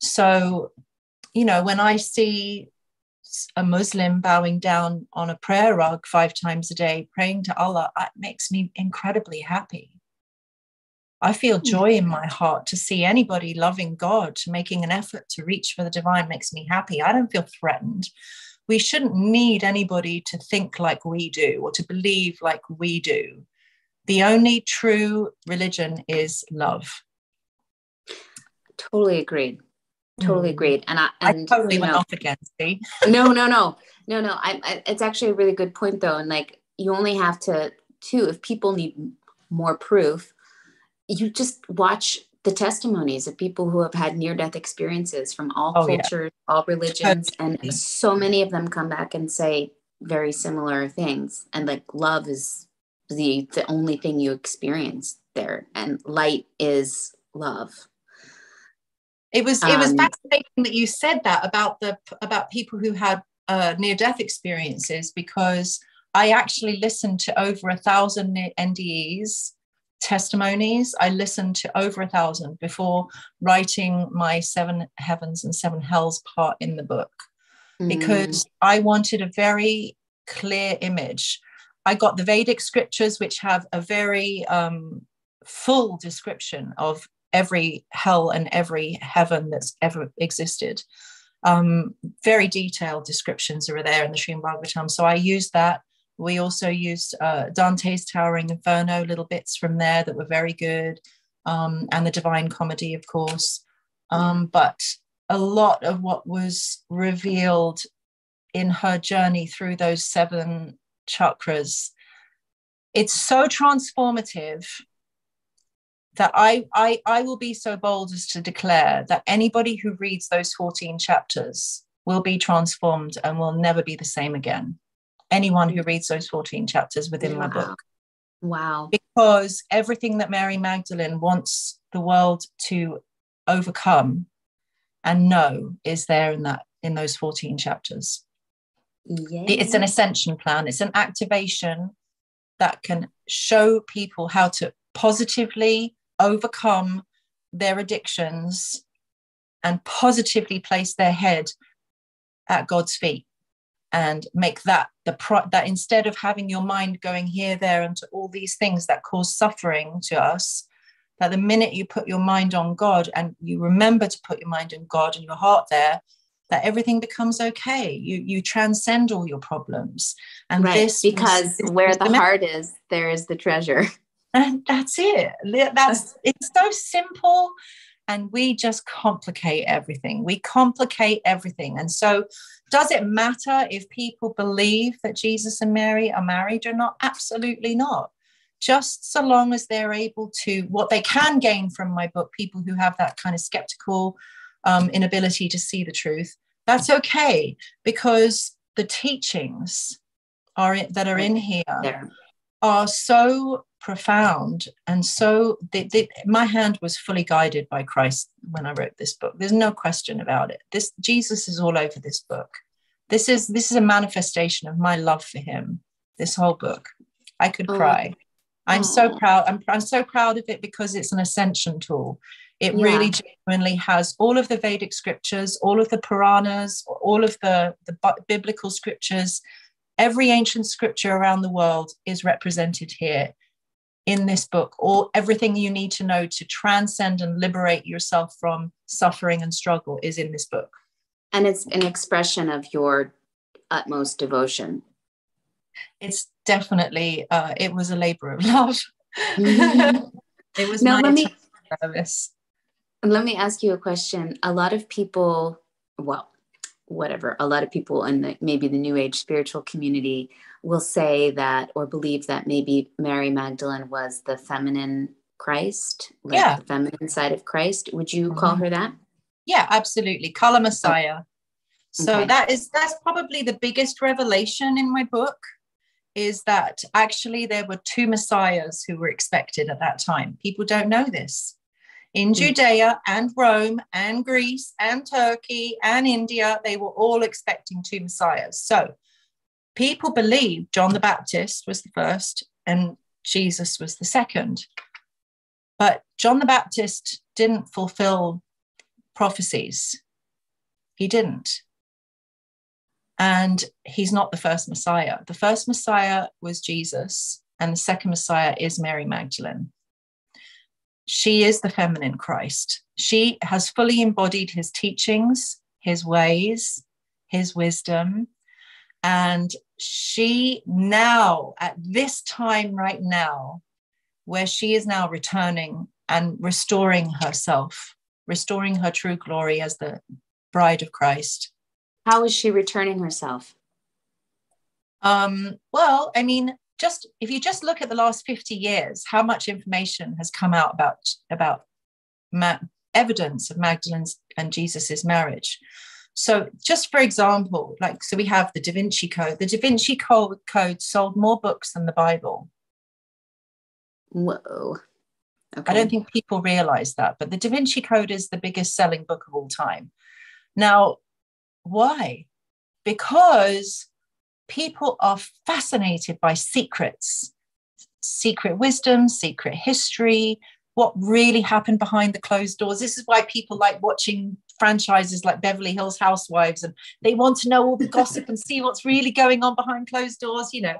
So, you know, when I see a Muslim bowing down on a prayer rug 5 times a day, praying to Allah, it makes me incredibly happy. I feel joy in my heart to see anybody loving God, making an effort to reach for the divine makes me happy. I don't feel threatened. We shouldn't need anybody to think like we do or to believe like we do. The only true religion is love. Totally agreed. Totally agreed. And I totally went off again, see? No. It's actually a really good point though. And like, you only have to, too, if people need more proof, you just watch the testimonies of people who have had near-death experiences from all cultures, all religions, and so many of them come back and say very similar things. And like, love is the only thing you experience there, and light is love. It was fascinating that you said that about people who had near-death experiences, because I actually listened to over 1,000 NDEs. Testimonies. I listened to over 1,000 before writing my 7 Heavens and 7 Hells part in the book, because I wanted a very clear image. I got the Vedic scriptures, which have a very full description of every hell and every heaven that's ever existed. Very detailed descriptions are there in the Srimad Bhagavatam. So I used that. We also used Dante's Towering Inferno, little bits from there that were very good, and the Divine Comedy, of course. But a lot of what was revealed in her journey through those 7 chakras, it's so transformative that I will be so bold as to declare that anybody who reads those 14 chapters will be transformed and will never be the same again. Anyone who reads those 14 chapters within my book. Wow. Because everything that Mary Magdalene wants the world to overcome and know is there in those 14 chapters. Yay. It's an ascension plan. It's an activation that can show people how to positively overcome their addictions and positively place their head at God's feet. And make that that instead of having your mind going here, there, and to all these things that cause suffering to us, that the minute you put your mind on God and you remember to put your mind on God and your heart there, that everything becomes okay. You transcend all your problems. And right, because where the heart is, there is the treasure. And that's it. It's so simple. And we just complicate everything. We complicate everything. And so does it matter if people believe that Jesus and Mary are married or not? Absolutely not. Just so long as they're able to, what they can gain from my book, people who have that kind of skeptical inability to see the truth, that's okay, because the teachings that are in here are so profound, and so my hand was fully guided by Christ when I wrote this book. There's no question about it. This Jesus is all over this book. This is a manifestation of my love for him, this whole book. I could cry. I'm so proud. I'm so proud of it because it's an ascension tool. It really genuinely has all of the Vedic scriptures, all of the Puranas, all of the biblical scriptures. Every ancient scripture around the world is represented here in this book. All everything you need to know to transcend and liberate yourself from suffering and struggle is in this book. And it's an expression of your utmost devotion. It's definitely, it was a labor of love. It was now, let me ask you a question. A lot of people, a lot of people in maybe the New Age spiritual community will say that, or believe that maybe Mary Magdalene was the feminine Christ, the feminine side of Christ. Would you call her that? Yeah, absolutely. Kala Messiah. So that's probably the biggest revelation in my book, is that actually there were two messiahs who were expected at that time. People don't know this. In Judea and Rome and Greece and Turkey and India, they were all expecting two messiahs. So people believed John the Baptist was the first and Jesus was the second. But John the Baptist didn't fulfill prophecies. He didn't. And he's not the first Messiah. The first Messiah was Jesus, and the second Messiah is Mary Magdalene. She is the feminine Christ. She has fully embodied his teachings, his ways, his wisdom. And she now, at this time right now, where she is now returning and restoring herself, restoring her true glory as the bride of Christ. How is she returning herself? Well, I mean, if you look at the last 50 years, how much information has come out about evidence of Magdalene's and Jesus's marriage. So just for example, we have the Da Vinci Code. The Da Vinci Code sold more books than the Bible. Whoa. Okay. I don't think people realize that, but the Da Vinci Code is the biggest selling book of all time. Now, why? Because people are fascinated by secrets, secret wisdom, secret history, what really happened behind the closed doors. This is why people like watching franchises like Beverly Hills Housewives, and they want to know all the gossip and see what's really going on behind closed doors. You know,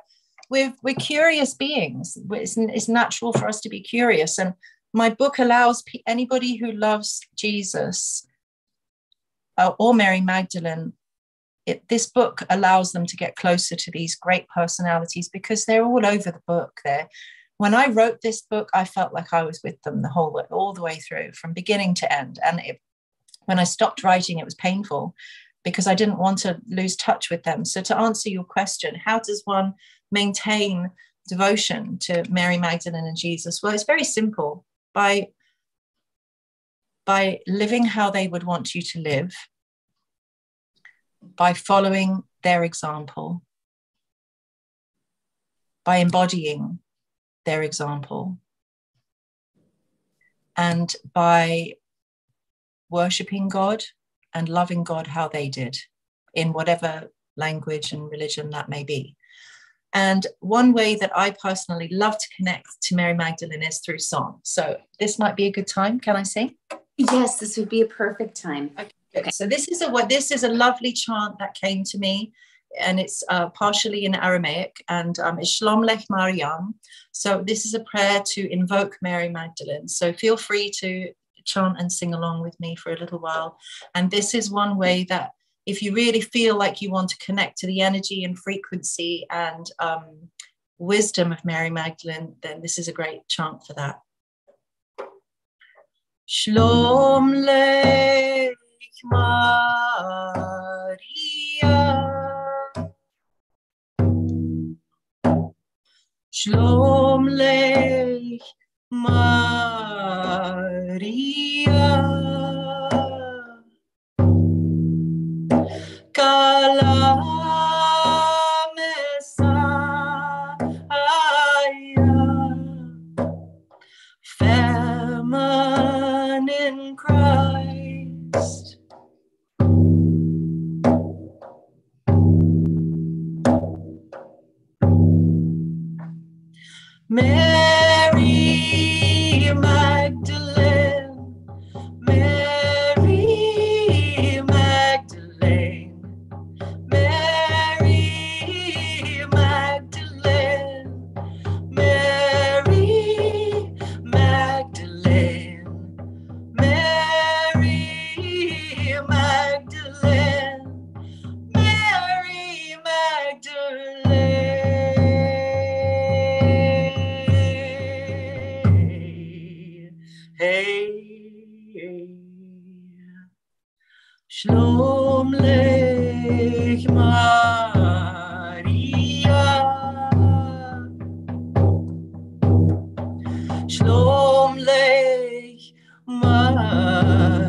we're curious beings. It's natural for us to be curious. And my book allows anybody who loves Jesus or Mary Magdalene, this book allows them to get closer to these great personalities because they're all over the book. When I wrote this book, I felt like I was with them the whole way, all the way through, from beginning to end. And when I stopped writing, it was painful because I didn't want to lose touch with them. So to answer your question, how does one maintain devotion to Mary Magdalene and Jesus? Well, it's very simple. By living how they would want you to live, by following their example, by embodying their example, and by worshiping God and loving God how they did, in whatever language and religion that may be. And one way that I personally love to connect to Mary Magdalene is through song. So this might be a good time. Can I sing? Yes, this would be a perfect time. Okay. So this is a lovely chant that came to me, and it's partially in Aramaic, and it's Shlom Lech Mariam. So this is a prayer to invoke Mary Magdalene. So feel free to chant and sing along with me for a little while. And this is one way that if you really feel like you want to connect to the energy and frequency and wisdom of Mary Magdalene, then this is a great chant for that. Shlom Lech Maria, Shlom Lech Maria, Kala Messiah, Mary Magdalene, Mary Magdalene, Mary Magdalene, Mary Magdalene, Mary Magdalene, Mary Magdalene. Shalom Lech Maria. Shalom Lech Maria.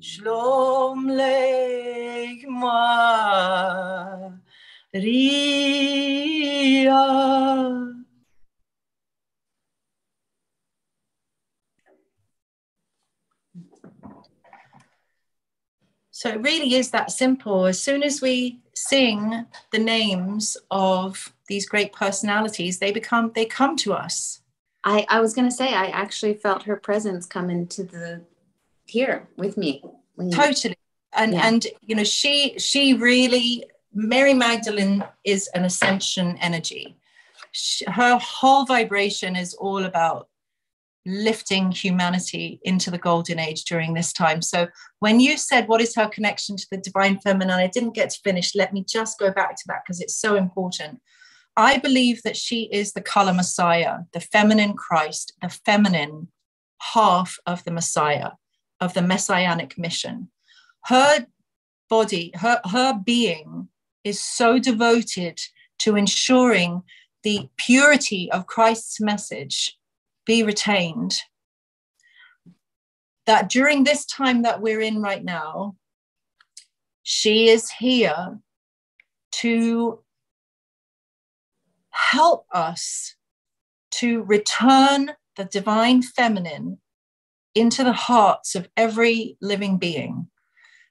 Shalom Lech Maria. So it really is that simple. As soon as we sing the names of these great personalities, they come to us. I was going to say, I actually felt her presence come into the here with me. Totally. And you know, she really, Mary Magdalene is an ascension energy. Her whole vibration is all about lifting humanity into the golden age during this time. So when you said, what is her connection to the divine feminine? I didn't get to finish. Let me just go back to that because it's so important. I believe that she is the Kala Messiah, the feminine Christ, the feminine half of the Messiah, of the messianic mission. Her body, her being is so devoted to ensuring the purity of Christ's message be retained, that during this time that we're in right now, she is here to help us to return the divine feminine into the hearts of every living being.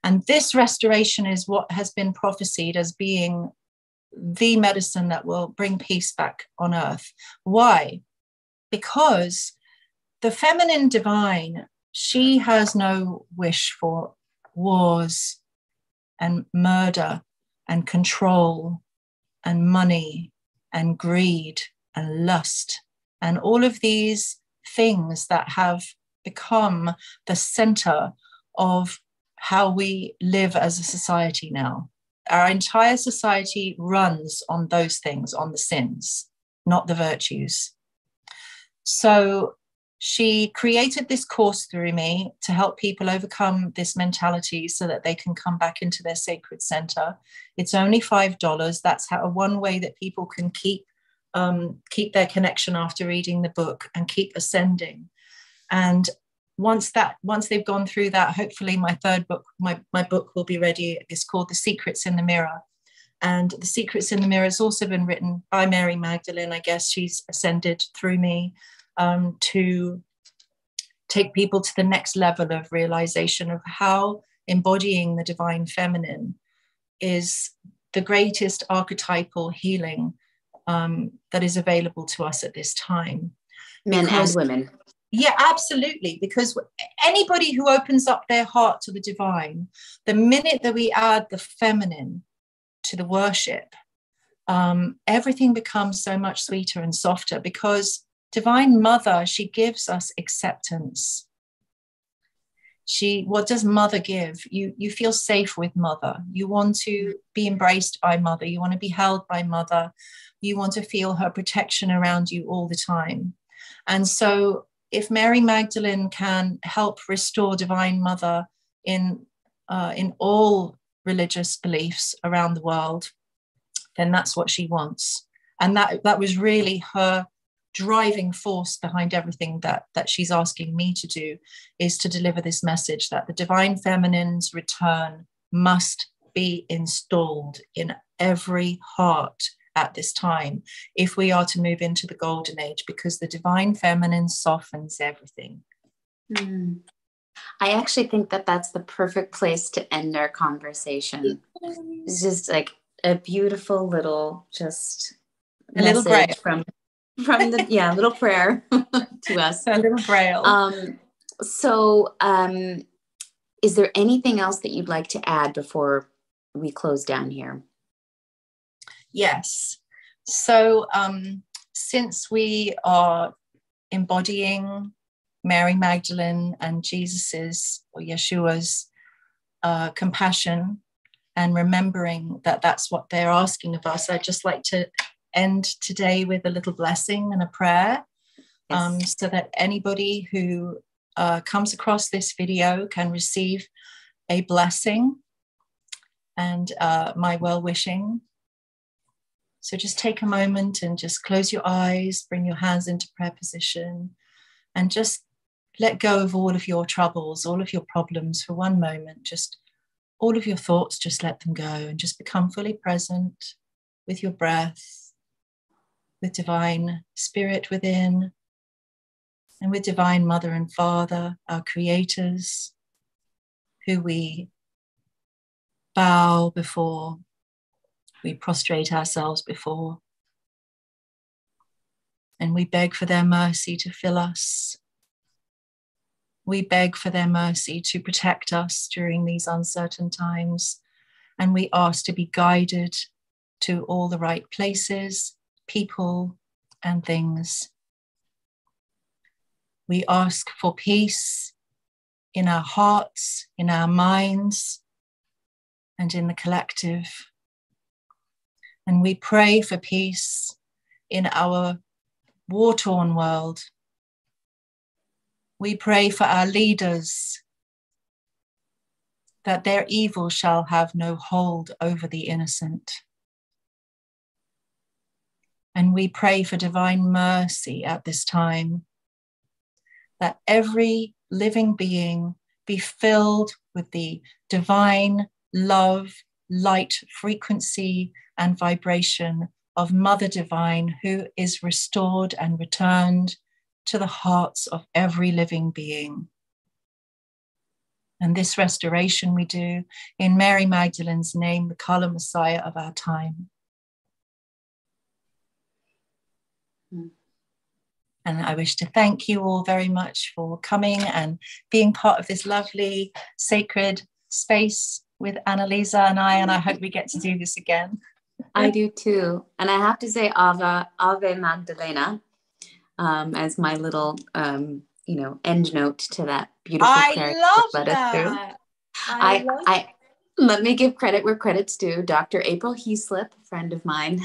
And this restoration is what has been prophesied as being the medicine that will bring peace back on earth. Why? Because the feminine divine, she has no wish for wars and murder and control and money and greed and lust and all of these things that have become the center of how we live as a society now. Our entire society runs on those things, on the sins, not the virtues. So she created this course through me to help people overcome this mentality so that they can come back into their sacred center. It's only $5. That's how one way that people can keep their connection after reading the book and keep ascending. And once they've gone through that, hopefully my third book, my book will be ready. It's called The Secrets in the Mirror. And The Secrets in the Mirror has also been written by Mary Magdalene. I guess she's ascended through me to take people to the next level of realization of how embodying the divine feminine is the greatest archetypal healing that is available to us at this time. Men and women. Yeah, absolutely. Because anybody who opens up their heart to the divine, the minute that we add the feminine to the worship, everything becomes so much sweeter and softer, because Divine Mother, she gives us acceptance. What does Mother give? You feel safe with Mother. You want to be embraced by Mother. You want to be held by Mother. You want to feel her protection around you all the time. And so if Mary Magdalene can help restore Divine Mother in all religious beliefs around the world, then that's what she wants. And that was really her driving force behind everything that she's asking me to do, is to deliver this message that the divine feminine's return must be installed in every heart at this time if we are to move into the golden age, because the divine feminine softens everything. Mm. I actually think that that's the perfect place to end our conversation. It's just like a beautiful little, just a little prayer from the little prayer to us. A little braille. So is there anything else that you'd like to add before we close down here? Yes. So since we are embodying Mary Magdalene and Jesus's or Yeshua's compassion and remembering that that's what they're asking of us, I'd just like to end today with a little blessing and a prayer. Yes. So that anybody who comes across this video can receive a blessing and my well wishing. So just take a moment and just close your eyes, bring your hands into prayer position, and just let go of all of your troubles, all of your problems for one moment. Just all of your thoughts, just let them go and just become fully present with your breath, with divine spirit within, and with divine mother and father, our creators, who we bow before, we prostrate ourselves before, and we beg for their mercy to fill us. We beg for their mercy to protect us during these uncertain times, and we ask to be guided to all the right places, people, and things. We ask for peace in our hearts, in our minds, and in the collective. And we pray for peace in our war-torn world. We pray for our leaders, that their evil shall have no hold over the innocent. And we pray for divine mercy at this time, that every living being be filled with the divine love, light, frequency, and vibration of Mother Divine, who is restored and returned to the hearts of every living being. And this restoration we do in Mary Magdalene's name, the Kala Messiah of our time. And I wish to thank you all very much for coming and being part of this lovely sacred space with Annalisa and I hope we get to do this again. I do too. And I have to say Ave Magdalena as my little, end note to that beautiful character. I love that. Let me give credit where credit's due. Dr. April Heeslip, a friend of mine,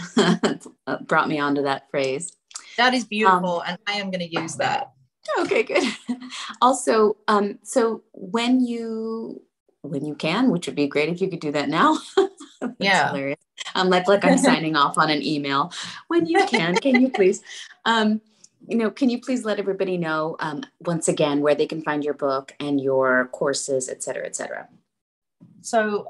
brought me onto that phrase. That is beautiful, and I am going to use that. Okay, good. Also, so when you can, which would be great if you could do that now. Yeah. Hilarious. I'm like I'm signing off on an email. When you can you please, can you please let everybody know once again where they can find your book and your courses, et cetera, et cetera. So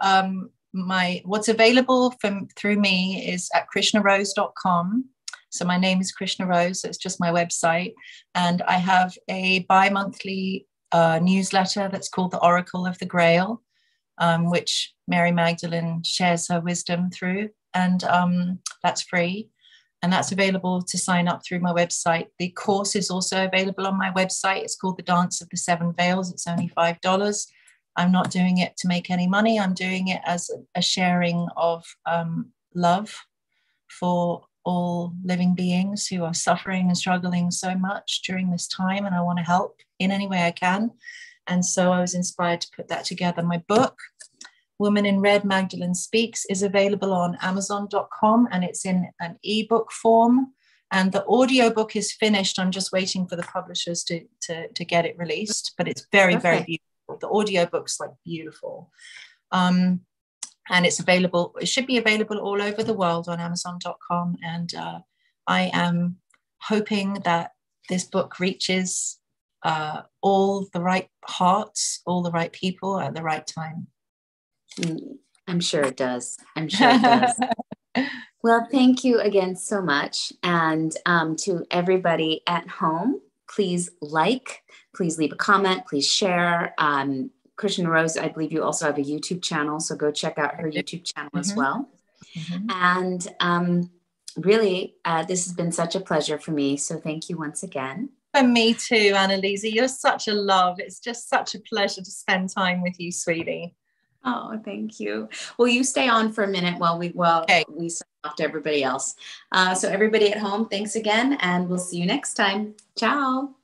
what's available through me is at krishnarose.com. So my name is Krishna Rose. So it's just my website. And I have a bi-monthly newsletter that's called The Oracle of the Grail, which Mary Magdalene shares her wisdom through. And that's free. And that's available to sign up through my website. The course is also available on my website. It's called The Dance of the Seven Veils. It's only $5. I'm not doing it to make any money. I'm doing it as a sharing of love for all living beings who are suffering and struggling so much during this time, and I want to help in any way I can. And so I was inspired to put that together. My book, Woman in Red: Magdalene Speaks, is available on Amazon.com, and it's in an ebook form. And the audiobook is finished. I'm just waiting for the publishers to get it released, but it's very, very beautiful. The audiobook's beautiful. And it's available, it should be available all over the world on Amazon.com. And I am hoping that this book reaches all the right hearts, all the right people at the right time. I'm sure it does. I'm sure it does. Well, thank you again so much. And to everybody at home, please please leave a comment, please share. Krishna Rose, I believe you also have a YouTube channel, so go check out her YouTube channel as well. Mm-hmm. And really, this has been such a pleasure for me. So thank you once again. And me too, Annalisa. You're such a love. It's just such a pleasure to spend time with you, sweetie. Oh, thank you. Well, you stay on for a minute while we sign off to everybody else. So everybody at home, thanks again, and we'll see you next time. Ciao.